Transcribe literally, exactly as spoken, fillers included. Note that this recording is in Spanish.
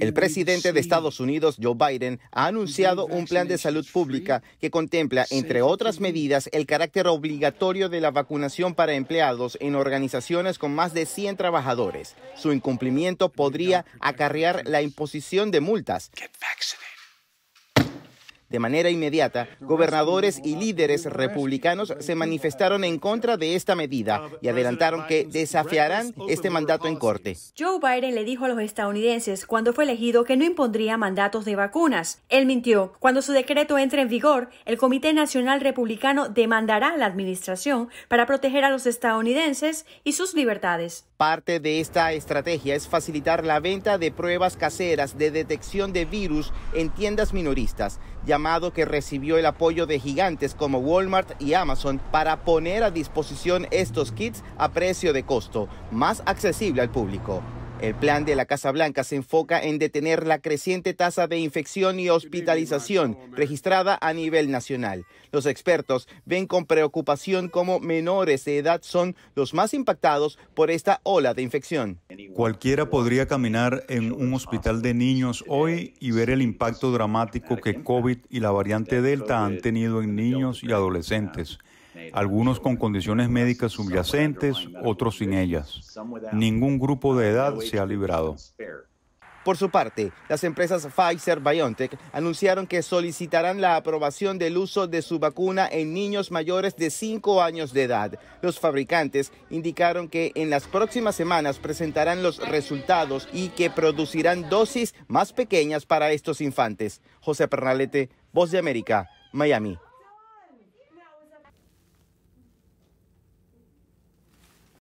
El presidente de Estados Unidos, Joe Biden, ha anunciado un plan de salud pública que contempla, entre otras medidas, el carácter obligatorio de la vacunación para empleados en organizaciones con más de cien trabajadores. Su incumplimiento podría acarrear la imposición de multas. De manera inmediata, gobernadores y líderes republicanos se manifestaron en contra de esta medida y adelantaron que desafiarán este mandato en corte. Joe Biden le dijo a los estadounidenses cuando fue elegido que no impondría mandatos de vacunas. Él mintió. Cuando su decreto entre en vigor, el Comité Nacional Republicano demandará a la administración para proteger a los estadounidenses y sus libertades. Parte de esta estrategia es facilitar la venta de pruebas caseras de detección de virus en tiendas minoristas, llamado que recibió el apoyo de gigantes como Walmart y Amazon para poner a disposición estos kits a precio de costo, más accesible al público. El plan de la Casa Blanca se enfoca en detener la creciente tasa de infección y hospitalización registrada a nivel nacional. Los expertos ven con preocupación cómo menores de edad son los más impactados por esta ola de infección. Cualquiera podría caminar en un hospital de niños hoy y ver el impacto dramático que COVID y la variante Delta han tenido en niños y adolescentes. Algunos con condiciones médicas subyacentes, otros sin ellas. Ningún grupo de edad se ha librado. Por su parte, las empresas Pfizer-BioNTech anunciaron que solicitarán la aprobación del uso de su vacuna en niños mayores de cinco años de edad. Los fabricantes indicaron que en las próximas semanas presentarán los resultados y que producirán dosis más pequeñas para estos infantes. José Pernalete, Voz de América, Miami.